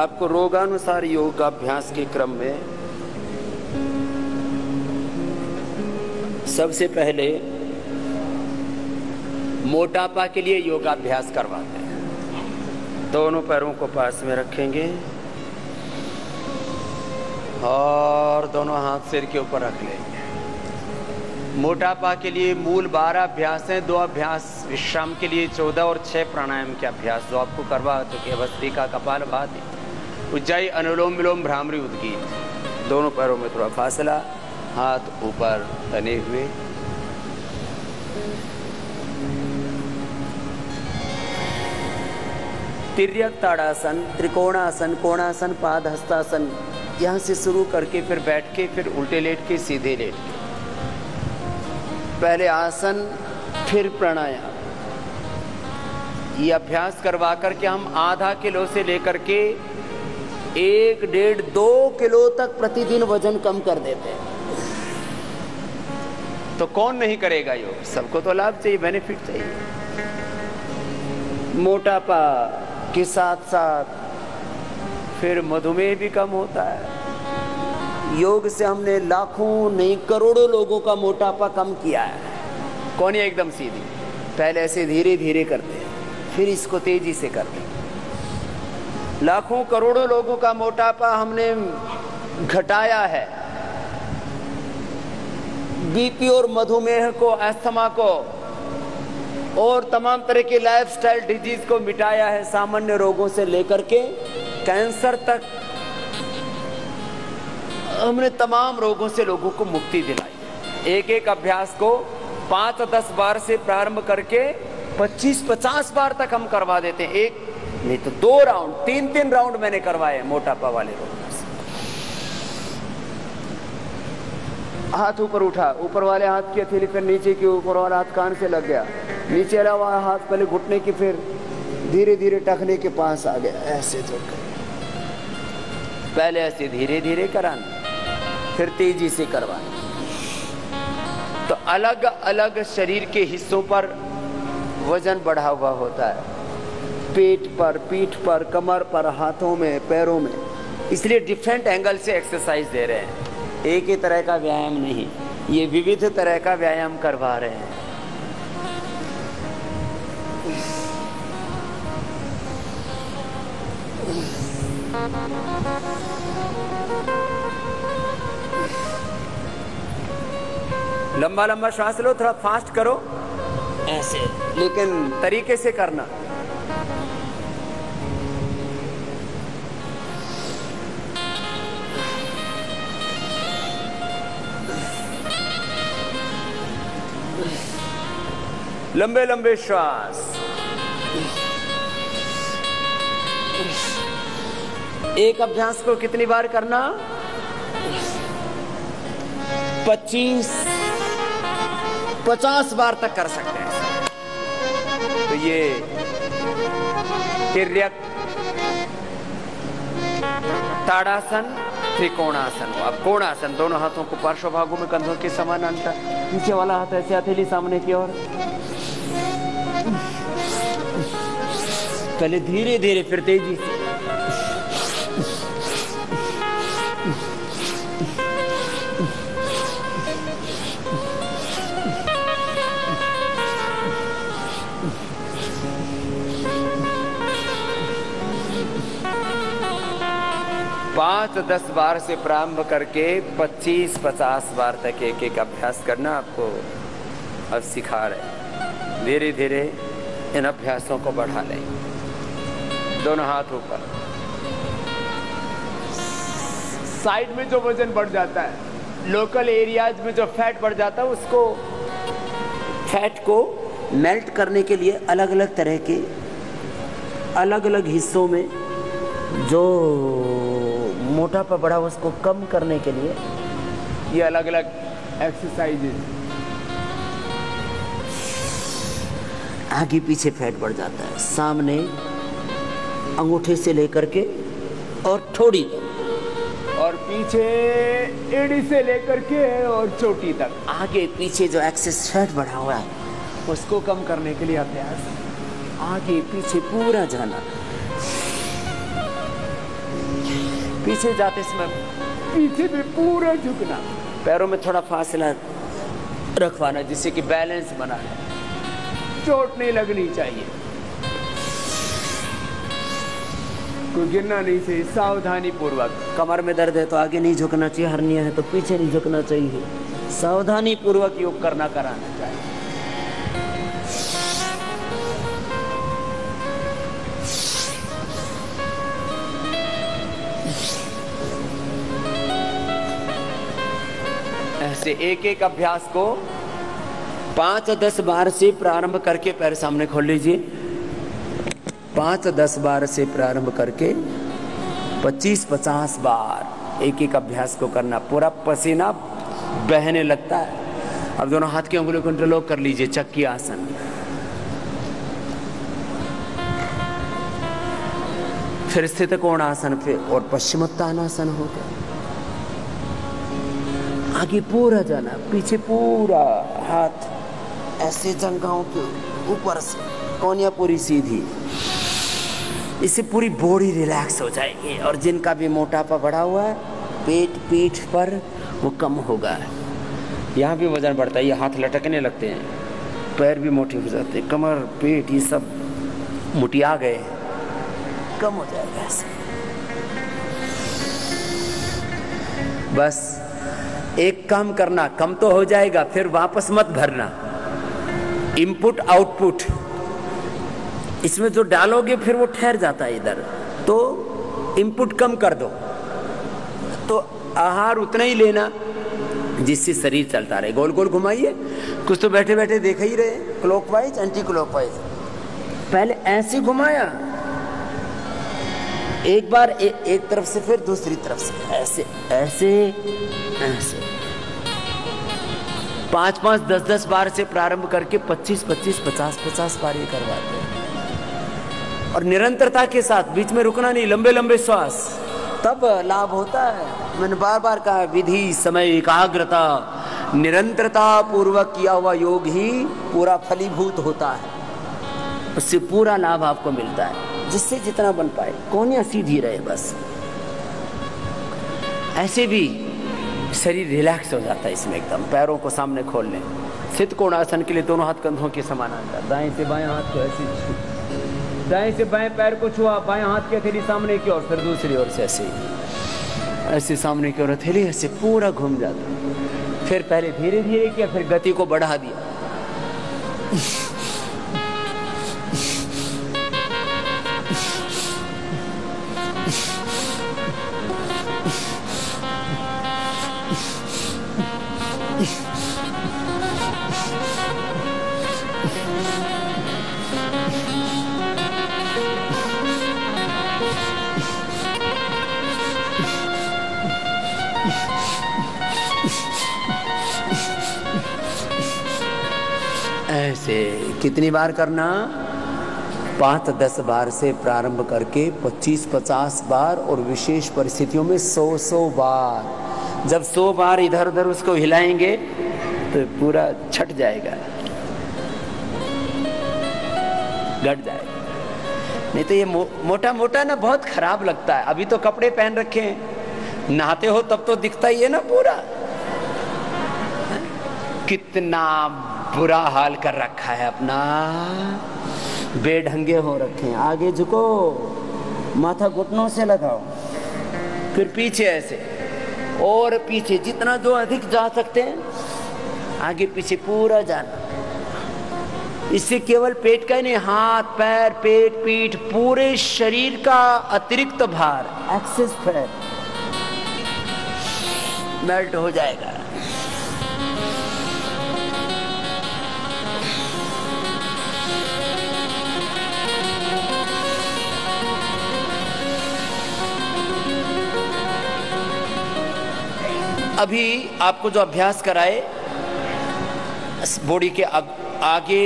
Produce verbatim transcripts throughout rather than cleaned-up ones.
आपको रोगानुसार योग का अभ्यास के क्रम में सबसे पहले मोटापा के लिए योगाभ्यास करवाते हैं। दोनों पैरों को पास में रखेंगे और दोनों हाथ सिर के ऊपर रख लेंगे। मोटापा के लिए मूल बारह अभ्यास हैं, दो अभ्यास विश्राम के लिए चौदह और छह प्राणायाम के अभ्यास जो आपको करवा चुके। भस्त्रिका, कपालभाति, उज्जायी, अनुलोम विलोम, भ्रामरी, उद्गीत। दोनों पैरों में थोड़ा फासला, हाथ ऊपर तने हुए। तिर्यक ताड़ासन, त्रिकोणासन, कोणासन, पाद हस्तासन, यहाँ से शुरू करके फिर बैठ के, फिर उल्टे लेट के, सीधे लेट के, पहले आसन फिर प्राणायाम। ये अभ्यास करवा करके हम आधा किलो से लेकर के एक डेढ़ दो किलो तक प्रतिदिन वजन कम कर देते हैं। तो कौन नहीं करेगा योग? सबको तो लाभ चाहिए, बेनिफिट चाहिए। मोटापा के साथ साथ फिर मधुमेह भी कम होता है। योग से हमने लाखों नहीं करोड़ों लोगों का मोटापा कम किया है। कौन है एकदम सीधी? पहले ऐसे धीरे धीरे करते हैं, फिर इसको तेजी से करते हैं। लाखों करोड़ों लोगों का मोटापा हमने घटाया है। बीपी और मधुमेह को, अस्थमा को और तमाम तरह के लाइफस्टाइल डिजीज को मिटाया है, सामान्य रोगों से लेकर के कैंसर तक। हमने तमाम रोगों से लोगों को मुक्ति दिलाई। एक एक अभ्यास को पाँच दस बार से प्रारंभ करके पच्चीस पचास बार तक हम करवा देते हैं। एक नहीं तो दो राउंड, तीन तीन राउंड मैंने करवाए मोटापा वाले रोगों से। हाथ ऊपर उठा, ऊपर वाले हाथ की हथेली फिर नीचे की, ऊपर वाला हाथ कान से लग गया, नीचे वाला हाथ पहले घुटने की, फिर धीरे धीरे टखने के पास आ गया। ऐसे जो पहले ऐसे धीरे धीरे कराना, फिर तेजी से करवाना। तो अलग अलग शरीर के हिस्सों पर वजन बढ़ा हुआ होता है, पेट पर, पीठ पर, कमर पर, हाथों में, पैरों में। इसलिए डिफरेंट एंगल से एक्सरसाइज दे रहे हैं, एक ही तरह का व्यायाम नहीं। ये विविध तरह का व्यायाम करवा रहे हैं। लंबा लंबा श्वास लो, थोड़ा फास्ट करो ऐसे, लेकिन तरीके से करना। लंबे लंबे श्वास, एक अभ्यास को कितनी बार करना? पच्चीस पचास बार तक कर सकते हैं। तो ये तिर्यक ताड़ासन, त्रिकोणासन। अब कोणासन, दोनों हाथों को पार्श्व भागों में कंधों के समान अंतर, नीचे वाला हाथ ऐसे हथेली सामने की ओर। पहले धीरे धीरे फिर तेजी से। पाँच दस बार से प्रारंभ करके पच्चीस पचास बार तक एक एक अभ्यास करना आपको अब सिखा रहे। धीरे धीरे इन अभ्यासों को बढ़ा लें। दोनों हाथ ऊपर, साइड में जो वजन बढ़ जाता है, लोकल एरियाज में जो फैट बढ़ जाता है, उसको फैट को मेल्ट करने के लिए अलग अलग तरह के अलग अलग हिस्सों में जो मोटापा बढ़ा उसको कम करने के लिए ये अलग अलग एक्सरसाइजेज। आगे पीछे फैट बढ़ जाता है, सामने अंगूठे से लेकर के और थोड़ी तक, और पीछे एड़ी से लेकर के और चोटी तक। आगे पीछे जो एक्सेस फैट बढ़ा हुआ है उसको कम करने के लिए अभ्यास, आगे पीछे पूरा जाना। पीछे जाते समय पीछे भी पूरा झुकना, पैरों में थोड़ा फासला रखवाना जिससे कि बैलेंस बना रहे, चोट नहीं लगनी चाहिए। कोई गिरना नहीं चाहिए, सावधानी पूर्वक। कमर में दर्द है तो आगे नहीं झुकना चाहिए, हर्निया है तो पीछे नहीं झुकना चाहिए, सावधानी पूर्वक योग करना कराना चाहिए। से एक एक अभ्यास को पांच और दस बार से प्रारंभ करके पैर सामने खोल लीजिए, पांच और दस बार से प्रारंभ करके पच्चीस पचास बार एक एक अभ्यास को करना। पूरा पसीना बहने लगता है। अब दोनों हाथ की उंगलियों को इंटरलॉक कर लीजिए, चक्की आसन। फिर स्थित कोण आसन, फिर और पश्चिमोत्तान आसन होगा। आगे पूरा जाना, पीछे पूरा हाथ ऐसे जंघाओं के ऊपर से, कोनिया पूरी सीधी। इससे पूरी बॉडी रिलैक्स हो जाएगी और जिनका भी मोटापा बढ़ा हुआ है पेट पीठ पर वो कम होगा। यहाँ भी वजन बढ़ता है, ये हाथ लटकने लगते हैं, पैर भी मोटे हो जाते हैं, कमर पेट ये सब मुटिया गए, कम हो जाएगा ऐसे। बस एक काम करना, कम तो हो जाएगा फिर वापस मत भरना, इनपुट आउटपुट इसमें जो डालोगे फिर वो ठहर जाता है इधर, तो इनपुट कम कर दो। तो आहार उतना ही लेना जिससे शरीर चलता रहे। गोल गोल घुमाइए, कुछ तो बैठे बैठे देख ही रहे, क्लॉकवाइज एंटी क्लॉकवाइज। पहले ऐसे घुमाया एक बार ए, एक तरफ से, फिर दूसरी तरफ से, ऐसे ऐसे ऐसे। पांच पांच दस दस बार से प्रारंभ करके पच्चीस पच्चीस पचास पचास बार ये करवाते हैं और निरंतरता के साथ, बीच में रुकना नहीं, लंबे लंबे श्वास, तब लाभ होता है। मैंने बार बार कहा, विधि समय एकाग्रता निरंतरता पूर्वक किया हुआ योग ही पूरा फलीभूत होता है, उससे पूरा लाभ आपको मिलता है, जिससे जितना बन पाए। कोनिया सीधी रहे बस, ऐसे भी शरीर रिलैक्स हो जाता है इसमें एकदम। पैरों को सामने खोल लें। सिद्ध कोणासन के लिए दोनों हाथ कंधों के समानांतर, दाएं से बाएं हाथ को ऐसे छू, दाएं से बाएं पैर को छुआ, बाएं हाथ की हथेली सामने की ओर, फिर दूसरी ओर से ऐसे ऐसे सामने की ओर हथेली ऐसे पूरा घूम जाता। फिर पहले धीरे धीरे किया, फिर गति को बढ़ा दिया। ऐसे कितनी बार करना? पाँच दस बार से प्रारंभ करके पच्चीस पचास बार और विशेष परिस्थितियों में सौ सौ बार। जब सौ बार इधर उधर उसको हिलाएंगे तो पूरा छट जाएगा, घट जाएगा। नहीं तो ये मो, मोटा मोटा ना बहुत खराब लगता है। अभी तो कपड़े पहन रखे हैं, नहाते हो तब तो दिखता ही है ना पूरा, कितना बुरा हाल कर रखा है अपना, बेढंगे हो रखे हैं। आगे झुको, माथा घुटनों से लगाओ, फिर पीछे ऐसे और पीछे, जितना जो अधिक जा सकते हैं आगे पीछे पूरा जाना। इससे केवल पेट का ही नहीं, हाथ पैर पेट पीठ पूरे शरीर का अतिरिक्त भार एक्सेस फैट मेल्ट हो जाएगा। अभी आपको जो अभ्यास कराए, बॉडी के आगे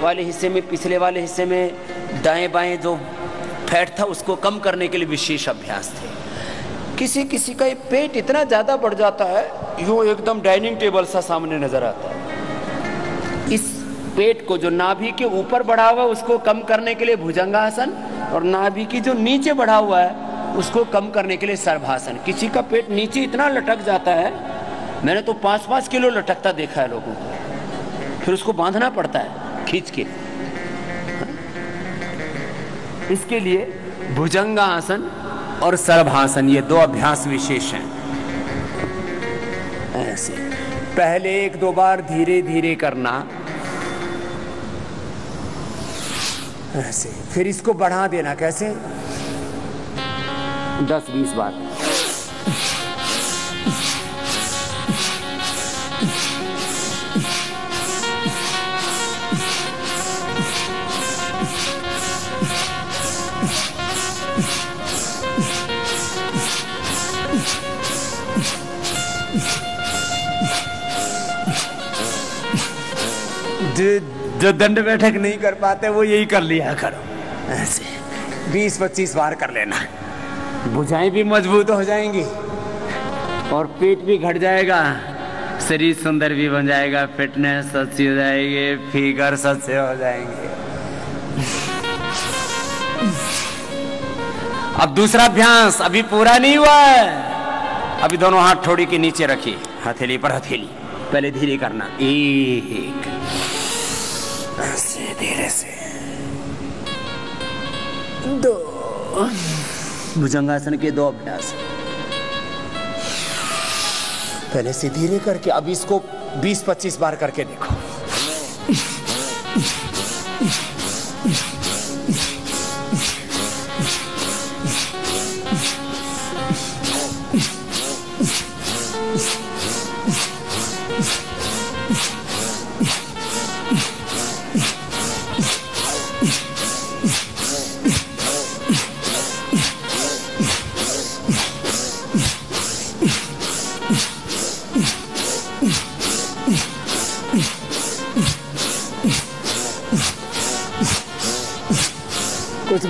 वाले हिस्से में, पिछले वाले हिस्से में, दाएं बाएं जो फैट था उसको कम करने के लिए विशेष अभ्यास थे। किसी किसी का ये पेट इतना ज़्यादा बढ़ जाता है, यूँ एकदम डाइनिंग टेबल सा सामने नज़र आता है। इस पेट को जो नाभि के ऊपर बढ़ा हुआ है उसको कम करने के लिए भुजंगासन, और नाभि की जो नीचे बढ़ा हुआ है उसको कम करने के लिए सर्वासन। किसी का पेट नीचे इतना लटक जाता है, मैंने तो पाँच पाँच किलो लटकता देखा है लोगों को, फिर उसको बांधना पड़ता है खींच के। इसके लिए भुजंगासन और सर्वासन ये दो अभ्यास विशेष हैं। ऐसे पहले एक दो बार धीरे धीरे करना, ऐसे फिर इसको बढ़ा देना। कैसे? दस बीस बार। जो दंड बैठक नहीं कर पाते वो यही कर लिया करो, ऐसे बीस पच्चीस बार कर लेना। भुजाएं भी मजबूत हो जाएंगी और पेट भी घट जाएगा, शरीर सुंदर भी बन जाएगा, फिटनेस अच्छी हो जाएगी, फिगर अच्छे हो जाएंगे। अब दूसरा अभ्यास अभी पूरा नहीं हुआ है। अभी दोनों हाथ ठोड़ी के नीचे रखिए, हथेली पर हथेली। पहले धीरे करना, एक धीरे से दो। भुजंगासन के दो अभ्यास, पहले से धीरे करके। अब इसको बीस पच्चीस बार करके देखो।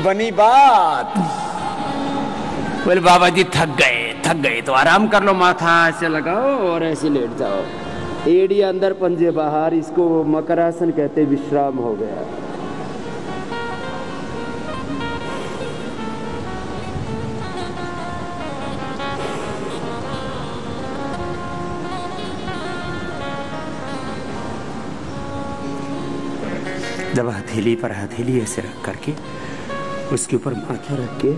बनी बात? बोले बाबा जी थक गए, थक गए तो आराम कर लो, माथा ऐसे लगाओ और ऐसे लेट जाओ, एड़ी अंदर पंजे बाहर। इसको मकरासन कहते, विश्राम हो गया। जब हथेली पर हथेली ऐसे रख करके उसके ऊपर माथा रख के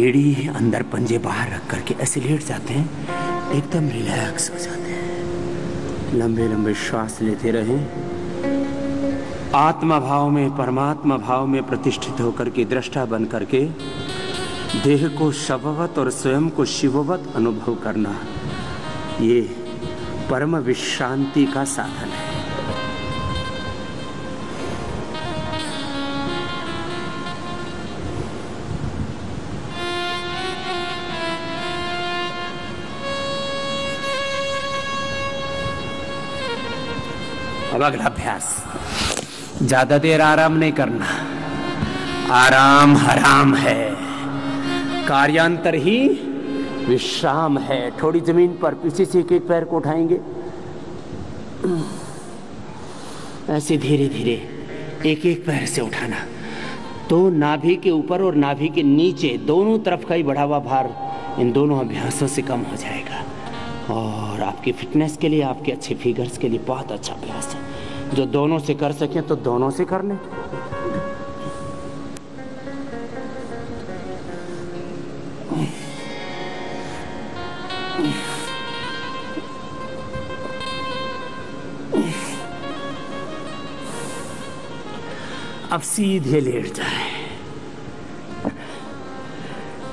एड़ी अंदर पंजे बाहर रख करके ऐसे लेट जाते हैं, एकदम रिलैक्स हो जाते हैं। लंबे लंबे श्वास लेते रहें, आत्मा भाव में परमात्मा भाव में प्रतिष्ठित होकर के दृष्टा बन करके देह को शववत और स्वयं को शिववत अनुभव करना, ये परम विश्रांति का साधन है। अगला अभ्यास, ज्यादा देर आराम नहीं करना। आराम हराम है, कार्यांतर ही विश्राम है। थोड़ी जमीन पर पीछे से एक एक पैर को उठाएंगे, ऐसे धीरे धीरे एक एक पैर से उठाना। तो नाभि के ऊपर और नाभि के नीचे दोनों तरफ का ही बढ़ा हुआ भार इन दोनों अभ्यासों से कम हो जाएगा और आपकी फिटनेस के लिए, आपके अच्छे फिगर्स के लिए बहुत अच्छा अभ्यास है। जो दोनों से कर सकें तो दोनों से कर लें। अब सीधे लेट जाए।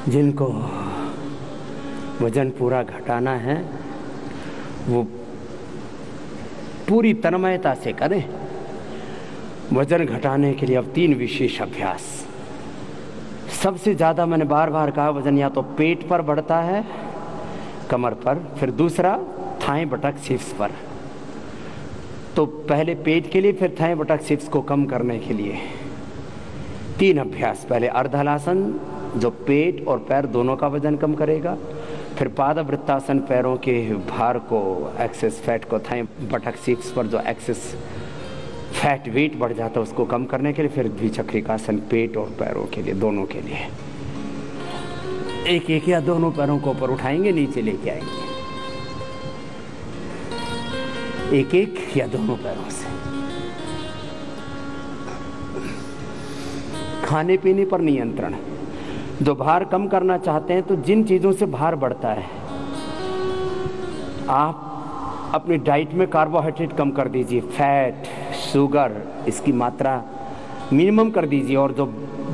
जिनको वजन पूरा घटाना है वो पूरी तन्मयता से करें। वजन घटाने के लिए अब तीन विशेष अभ्यास। सबसे ज़्यादा मैंने बार बार कहा, वजन या तो पेट पर बढ़ता है, कमर पर, फिर दूसरा थाएँ बटक सिप्स पर। तो पहले पेट के लिए, फिर थाएँ बटक सिप्स को कम करने के लिए तीन अभ्यास। पहले अर्धलासन, जो पेट और पैर दोनों का वजन कम करेगा। फिर पादवृत्तासन, पैरों के भार को, एक्सेस फैट को थाई बटक सिक्स पर, जो एक्सेस फैट वेट बढ़ जाता है, उसको कम करने के लिए फिर द्विचक्रिकासन पेट और पैरों के लिए, दोनों के लिए एक एक या दोनों पैरों को ऊपर उठाएंगे, नीचे लेके आएंगे एक एक या दोनों पैरों से। खाने पीने पर नियंत्रण, जो भार कम करना चाहते हैं तो जिन चीज़ों से भार बढ़ता है आप अपनी डाइट में कार्बोहाइड्रेट कम कर दीजिए, फैट शुगर इसकी मात्रा मिनिमम कर दीजिए, और जो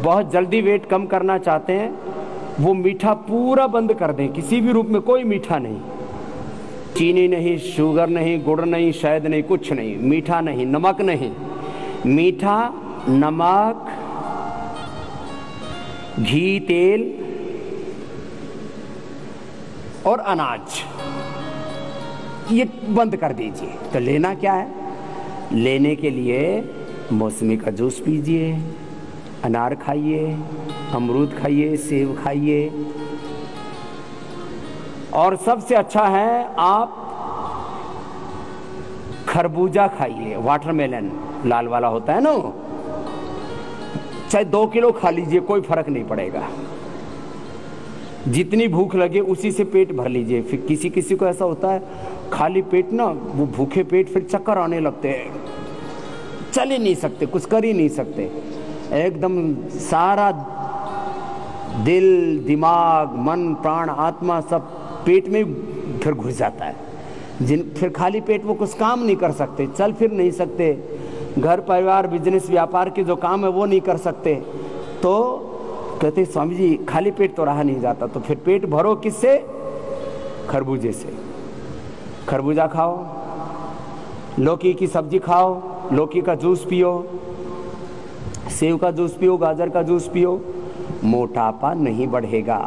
बहुत जल्दी वेट कम करना चाहते हैं वो मीठा पूरा बंद कर दें, किसी भी रूप में कोई मीठा नहीं, चीनी नहीं, शुगर नहीं, गुड़ नहीं, शहद नहीं, कुछ नहीं, मीठा नहीं, नमक नहीं, मीठा, नमक, घी, तेल और अनाज ये बंद कर दीजिए। तो लेना क्या है, लेने के लिए मौसमी का जूस पीजिए, अनार खाइए, अमरूद खाइए, सेब खाइए, और सबसे अच्छा है आप खरबूजा खाइए, वाटरमेलन लाल वाला होता है ना, चाहे दो किलो खा लीजिए कोई फर्क नहीं पड़ेगा, जितनी भूख लगे उसी से पेट भर लीजिए। फिर किसी किसी को ऐसा होता है खाली पेट ना, वो भूखे पेट फिर चक्कर आने लगते हैं, चल ही नहीं सकते, कुछ कर ही नहीं सकते, एकदम सारा दिल दिमाग मन प्राण आत्मा सब पेट में फिर घुस जाता है, जिन फिर खाली पेट वो कुछ काम नहीं कर सकते, चल फिर नहीं सकते, घर परिवार बिजनेस व्यापार के जो काम है वो नहीं कर सकते। तो कहते स्वामी जी खाली पेट तो रहा नहीं जाता, तो फिर पेट भरो किससे, खरबूजे से, खरबूजा खाओ, लौकी की सब्जी खाओ, लौकी का जूस पियो, सेब का जूस पियो, गाजर का जूस पियो, मोटापा नहीं बढ़ेगा।